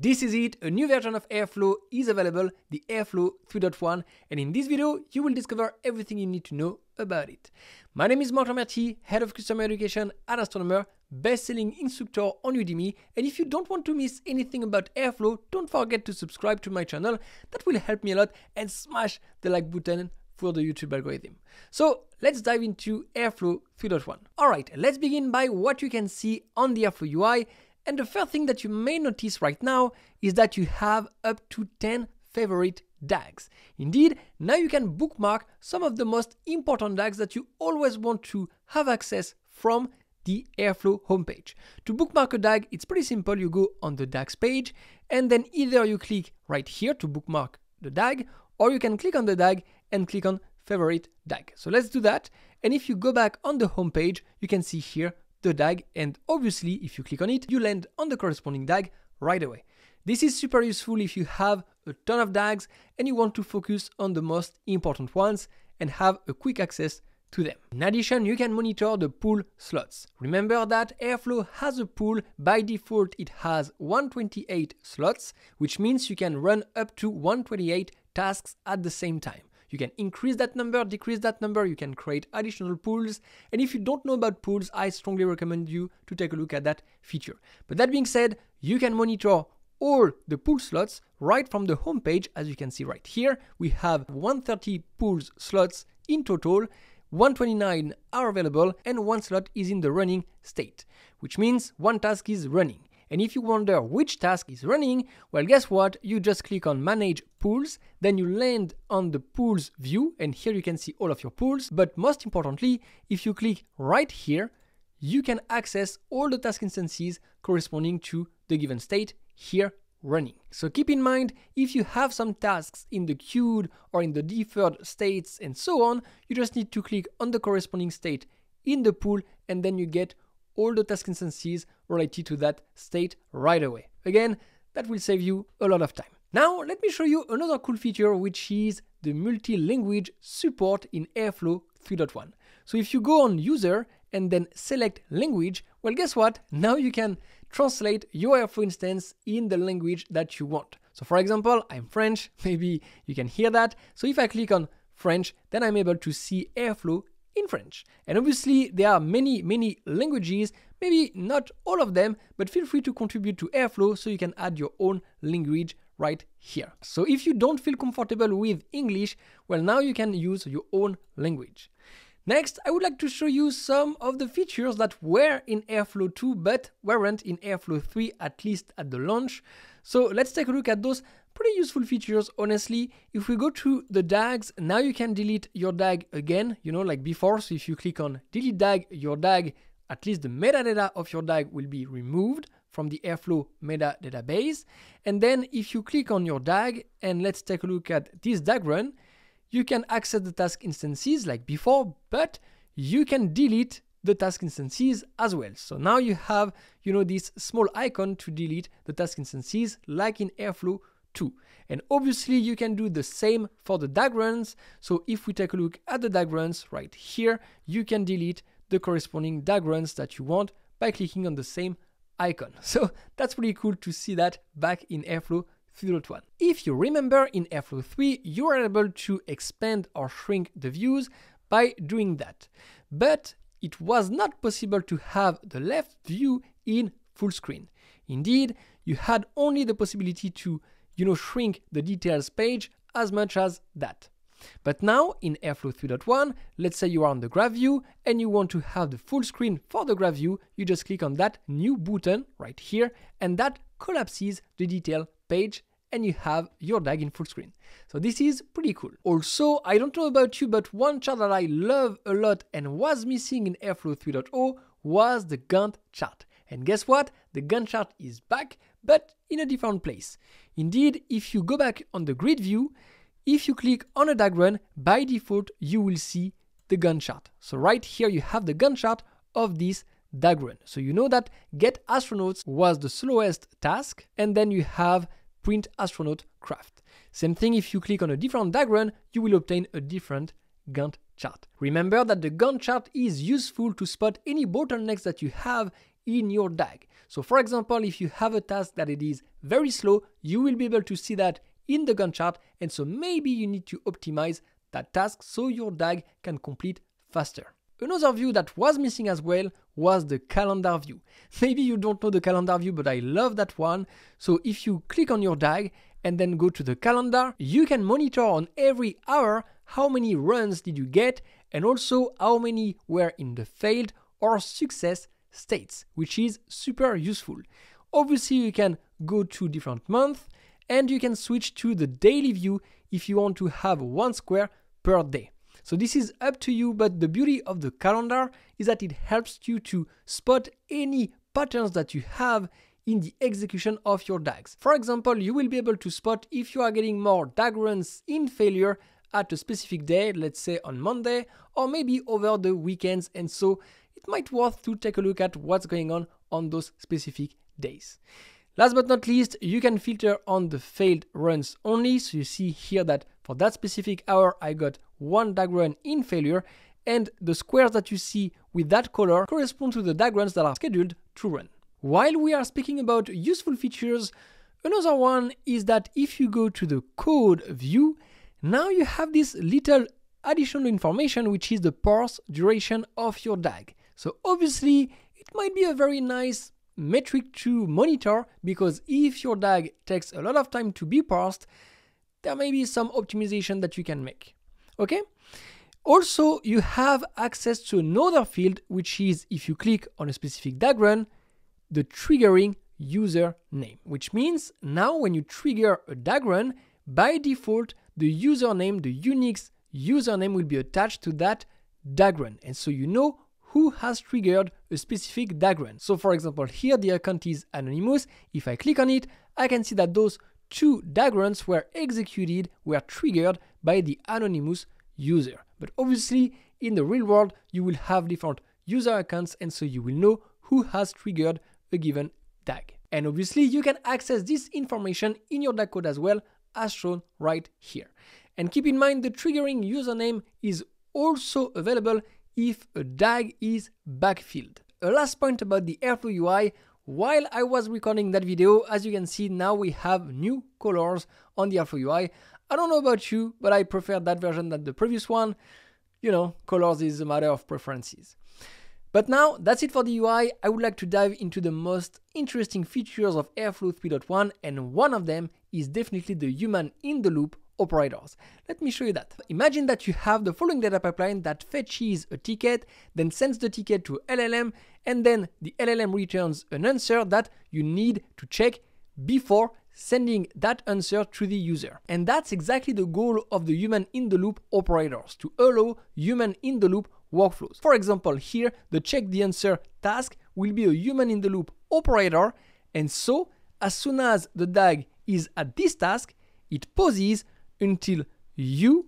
This is it, a new version of Airflow is available, the Airflow 3.1, and in this video, you will discover everything you need to know about it. My name is Marc Lamerti, Head of Customer Education at Astronomer, best-selling instructor on Udemy, and if you don't want to miss anything about Airflow, don't forget to subscribe to my channel, that will help me a lot, and smash the like button for the YouTube algorithm. So let's dive into Airflow 3.1. All right, let's begin by what you can see on the Airflow UI. And the first thing that you may notice right now is that you have up to 10 favorite DAGs. Indeed, now you can bookmark some of the most important DAGs that you always want to have access from the Airflow homepage. To bookmark a DAG, it's pretty simple. You go on the DAGs page and then either you click right here to bookmark the DAG, or you can click on the DAG and click on favorite DAG. So let's do that. And if you go back on the homepage, you can see here the DAG, and obviously if you click on it, you land on the corresponding DAG right away. This is super useful if you have a ton of DAGs and you want to focus on the most important ones and have a quick access to them. In addition, you can monitor the pool slots. Remember that Airflow has a pool. By default, it has 128 slots, which means you can run up to 128 tasks at the same time. You can increase that number, decrease that number, you can create additional pools. And if you don't know about pools, I strongly recommend you to take a look at that feature. But that being said, you can monitor all the pool slots right from the homepage. As you can see right here, we have 130 pools slots in total, 129 are available, and one slot is in the running state, which means one task is running. And if you wonder which task is running, well, guess what? You just click on Manage Pools, then you land on the Pools view, and here you can see all of your pools. But most importantly, if you click right here, you can access all the task instances corresponding to the given state here running. So keep in mind, if you have some tasks in the queued or in the deferred states and so on, you just need to click on the corresponding state in the pool, and then you get all the task instances related to that state right away. Again, that will save you a lot of time. Now, let me show you another cool feature, which is the multi-language support in Airflow 3.1. So if you go on User and then select Language, well, guess what? Now you can translate your Airflow instance in the language that you want. So for example, I'm French, maybe you can hear that. So if I click on French, then I'm able to see Airflow in French. And obviously there are many languages, maybe not all of them, but feel free to contribute to Airflow so you can add your own language right here. So if you don't feel comfortable with English, well, now you can use your own language. Next, I would like to show you some of the features that were in Airflow 2 but weren't in Airflow 3, at least at the launch. So let's take a look at those pretty useful features, honestly. If we go to the DAGs, now you can delete your DAG again, you know, like before. So if you click on Delete DAG, your DAG, at least the metadata of your DAG will be removed from the Airflow meta database. And then if you click on your DAG, and let's take a look at this DAG run, you can access the task instances like before, but you can delete the task instances as well. So now you have, you know, this small icon to delete the task instances like in Airflow 2. And obviously you can do the same for the DAG runs. So if we take a look at the DAG runs right here, you can delete the corresponding DAG runs that you want by clicking on the same icon. So that's pretty cool to see that back in Airflow 3.1. If you remember, in Airflow 3, you are able to expand or shrink the views by doing that. But it was not possible to have the left view in full screen. Indeed, you had only the possibility to, you know, shrink the details page as much as that. But now in Airflow 3.1, let's say you are on the graph view and you want to have the full screen for the graph view, you just click on that new button right here, and that collapses the detail page and you have your DAG in full screen. So this is pretty cool. Also, I don't know about you, but one chart that I love a lot and was missing in Airflow 3.0 was the Gantt chart. And guess what? The Gantt chart is back, but in a different place. Indeed, if you go back on the grid view, if you click on a DAG run, by default, you will see the Gantt chart. So right here, you have the Gantt chart of this DAG run. So you know that Get Astronauts was the slowest task, and then you have Print Astronaut Craft. Same thing, if you click on a different DAG run, you will obtain a different Gantt chart. Remember that the Gantt chart is useful to spot any bottlenecks that you have in your DAG. So for example, if you have a task that it is very slow, you will be able to see that in the Gantt chart. And so maybe you need to optimize that task so your DAG can complete faster. Another view that was missing as well was the calendar view. Maybe you don't know the calendar view, but I love that one. So if you click on your DAG and then go to the calendar, you can monitor on every hour how many runs did you get and also how many were in the failed or success states, which is super useful. Obviously, you can go to different months and you can switch to the daily view if you want to have one square per day. So this is up to you, but the beauty of the calendar is that it helps you to spot any patterns that you have in the execution of your DAGs. For example, you will be able to spot if you are getting more DAG runs in failure at a specific day, let's say on Monday, or maybe over the weekends. And so it might worth to take a look at what's going on those specific days. Last but not least, you can filter on the failed runs only. So you see here that for that specific hour, I got one DAG run in failure, and the squares that you see with that color correspond to the DAG runs that are scheduled to run. While we are speaking about useful features, another one is that if you go to the code view, now you have this little additional information, which is the parse duration of your DAG. So obviously, it might be a very nice metric to monitor, because if your DAG takes a lot of time to be parsed, there may be some optimization that you can make. Okay. Also, you have access to another field, which is if you click on a specific DAG run, the triggering user name, which means now when you trigger a DAG run, by default, the username, the Unix username will be attached to that DAG run. And so you know who has triggered a specific DAG run. So for example, here the account is anonymous. If I click on it, I can see that those two DAG runs were triggered by the anonymous user. But obviously, in the real world, you will have different user accounts, and so you will know who has triggered a given DAG. And obviously, you can access this information in your DAG code as well, as shown right here. And keep in mind, the triggering username is also available if a DAG is backfilled. A last point about the Airflow UI. While I was recording that video, as you can see, now we have new colors on the Airflow UI. I don't know about you, but I prefer that version than the previous one. You know, colors is a matter of preferences. But now that's it for the UI. I would like to dive into the most interesting features of Airflow 3.1, and one of them is definitely the human in the loop operators. Let me show you that. Imagine that you have the following data pipeline that fetches a ticket, then sends the ticket to LLM, and then the LLM returns an answer that you need to check before sending that answer to the user. And that's exactly the goal of the human in the loop operators, to allow human in the loop workflows. For example, here, the check the answer task will be a human in the loop operator. And so as soon as the DAG is at this task, it pauses until you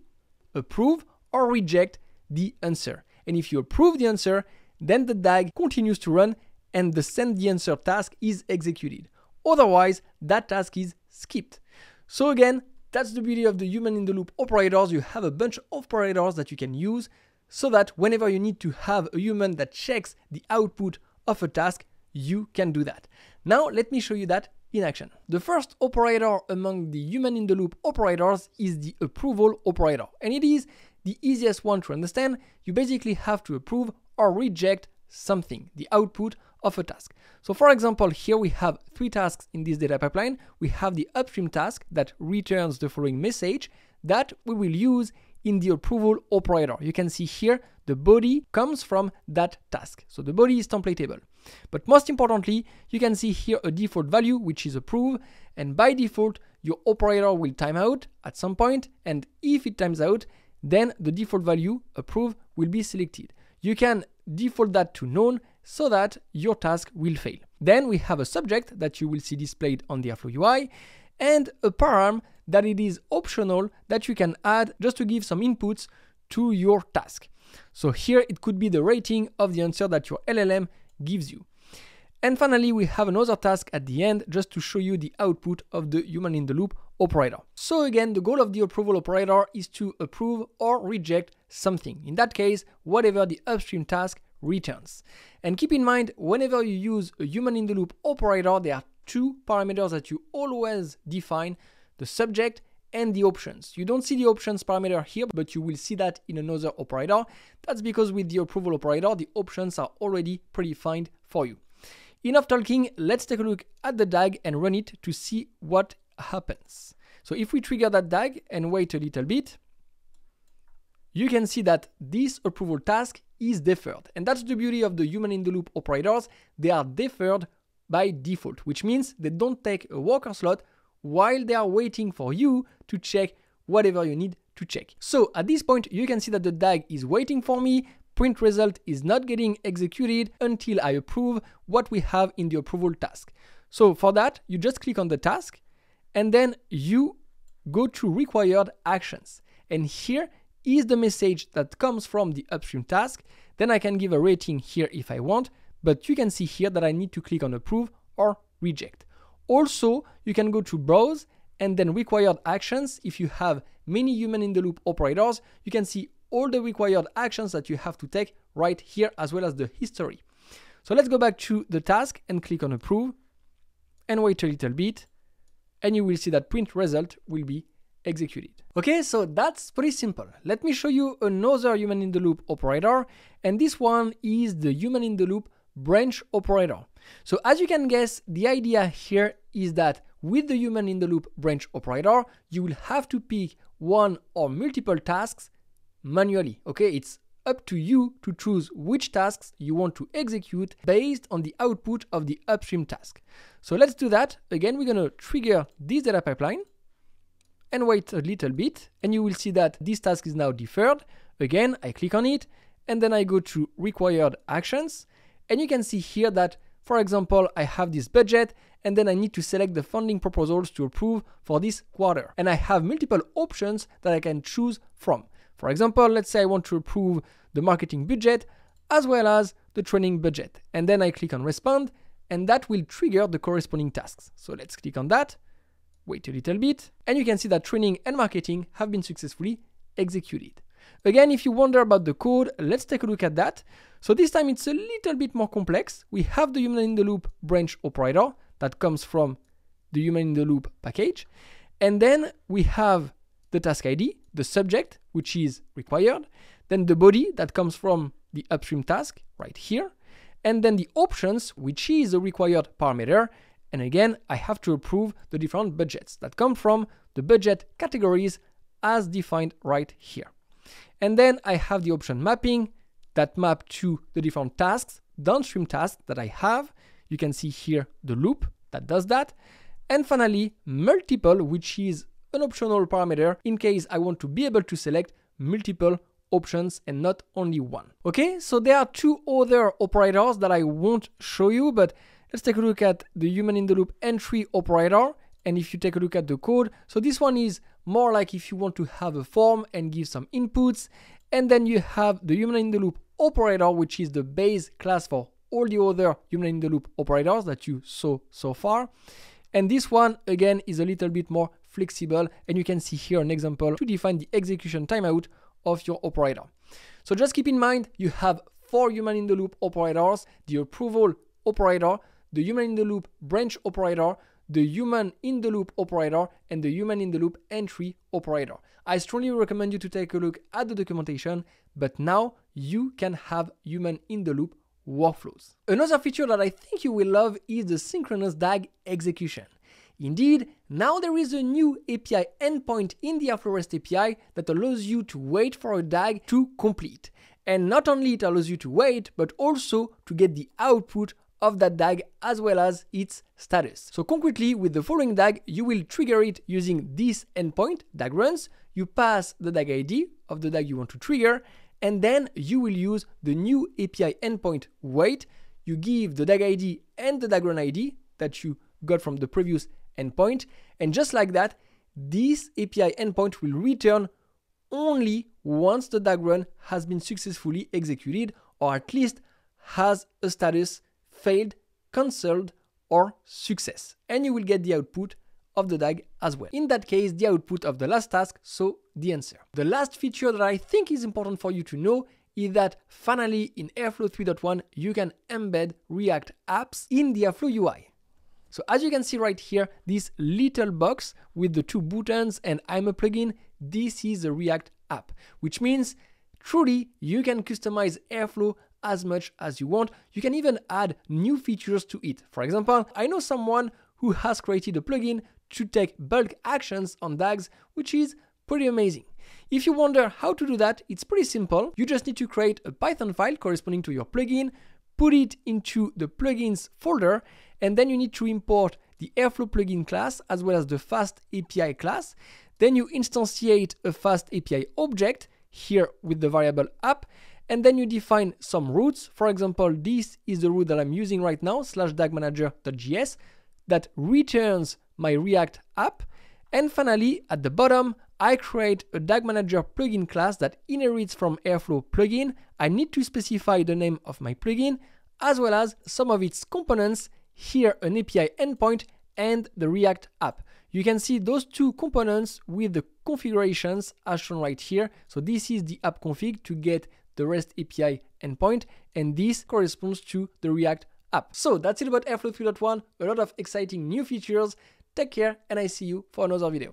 approve or reject the answer. And if you approve the answer, then the DAG continues to run and the send the answer task is executed. Otherwise, that task is skipped. So again, that's the beauty of the human in the loop operators. You have a bunch of operators that you can use so that whenever you need to have a human that checks the output of a task, you can do that. Now, let me show you that in action. The first operator among the human in the loop operators is the approval operator. And it is the easiest one to understand. You basically have to approve or reject something, the output of a task. So for example, here we have three tasks in this data pipeline. We have the upstream task that returns the following message that we will use in the approval operator. You can see here, the body comes from that task. So the body is templateable. But most importantly, you can see here a default value, which is approve. And by default, your operator will time out at some point. And if it times out, then the default value approve will be selected. You can default that to none so that your task will fail. Then we have a subject that you will see displayed on the Airflow UI, and a param that it is optional that you can add just to give some inputs to your task. So here it could be the rating of the answer that your LLM gives you. And finally, we have another task at the end just to show you the output of the human in the loop operator. So again, the goal of the approval operator is to approve or reject something. In that case, whatever the upstream task returns. And keep in mind, whenever you use a human in the loop operator, there are two parameters that you always define, the subject and the options. You don't see the options parameter here, but you will see that in another operator. That's because with the approval operator, the options are already predefined for you. Enough talking, let's take a look at the DAG and run it to see what happens. So if we trigger that DAG and wait a little bit, you can see that this approval task is deferred. And that's the beauty of the human in the loop operators. They are deferred by default, which means they don't take a worker slot while they are waiting for you to check whatever you need to check. So at this point, you can see that the DAG is waiting for me. Print result is not getting executed until I approve what we have in the approval task. So for that, you just click on the task and then you go to required actions. And here is the message that comes from the upstream task. Then I can give a rating here if I want, but you can see here that I need to click on approve or reject. Also, you can go to browse and then required actions. If you have many human in the loop operators, you can see all the required actions that you have to take right here, as well as the history. So let's go back to the task and click on approve and wait a little bit. And you will see that print result will be executed. Okay, so that's pretty simple. Let me show you another human in the loop operator. And this one is the human in the loop branch operator. So as you can guess, the idea here is that with the human in the loop branch operator, you will have to pick one or multiple tasks manually. Okay, it's up to you to choose which tasks you want to execute based on the output of the upstream task. So let's do that. Again, we're going to trigger this data pipeline and wait a little bit, and you will see that this task is now deferred. Again, I click on it and then I go to required actions, and you can see here that, for example, I have this budget and then I need to select the funding proposals to approve for this quarter. And I have multiple options that I can choose from. For example, let's say I want to approve the marketing budget as well as the training budget. And then I click on respond and that will trigger the corresponding tasks. So let's click on that. Wait a little bit, and you can see that training and marketing have been successfully executed. Again, if you wonder about the code, let's take a look at that. So this time it's a little bit more complex. We have the human in the loop branch operator that comes from the human in the loop package. And then we have the task ID, the subject, which is required. Then the body that comes from the upstream task right here. And then the options, which is a required parameter. And again, I have to approve the different budgets that come from the budget categories as defined right here. And then I have the option mapping that map to the different tasks, downstream tasks that I have. You can see here the loop that does that. And finally, multiple, which is an optional parameter in case I want to be able to select multiple options and not only one. Okay, so there are two other operators that I won't show you, but let's take a look at the human in the loop entry operator. And if you take a look at the code, so this one is more like if you want to have a form and give some inputs. And then you have the human in the loop operator, which is the base class for all the other human in the loop operators that you saw so far. And this one, again, is a little bit more flexible. And you can see here an example to define the execution timeout of your operator. So just keep in mind, you have four human in the loop operators, the approval operator, the human in the loop branch operator, the human in the loop operator, and the human in the loop entry operator. I strongly recommend you to take a look at the documentation, but now you can have human in the loop workflows. Another feature that I think you will love is the synchronous DAG execution. Indeed, now there is a new API endpoint in the Airflow REST API that allows you to wait for a DAG to complete. And not only it allows you to wait, but also to get the output of that DAG as well as its status. So concretely, with the following DAG, you will trigger it using this endpoint, DAG runs, you pass the DAG ID of the DAG you want to trigger, and then you will use the new API endpoint wait. You give the DAG ID and the DAG run ID that you got from the previous endpoint. And just like that, this API endpoint will return only once the DAG run has been successfully executed, or at least has a status failed, cancelled, or success. And you will get the output of the DAG as well. In that case, the output of the last task, so the answer. The last feature that I think is important for you to know is that finally in Airflow 3.1, you can embed React apps in the Airflow UI. So as you can see right here, this little box with the two buttons and I'm a plugin, this is a React app, which means truly you can customize Airflow as much as you want. You can even add new features to it. For example, I know someone who has created a plugin to take bulk actions on DAGs, which is pretty amazing. If you wonder how to do that, it's pretty simple. You just need to create a Python file corresponding to your plugin, put it into the plugins folder, and then you need to import the Airflow plugin class as well as the FastAPI class. Then you instantiate a FastAPI object here with the variable app, and then you define some routes. For example, this is the route that I'm using right now, /dagmanager.js, that returns my React app. And finally, at the bottom, I create a DAG Manager plugin class that inherits from Airflow plugin. I need to specify the name of my plugin, as well as some of its components, here an API endpoint and the React app. You can see those two components with the configurations as shown right here. So this is the app config to get the REST API endpoint, and this corresponds to the React app. So that's it about Airflow 3.1, a lot of exciting new features. Take care, and I see you for another video.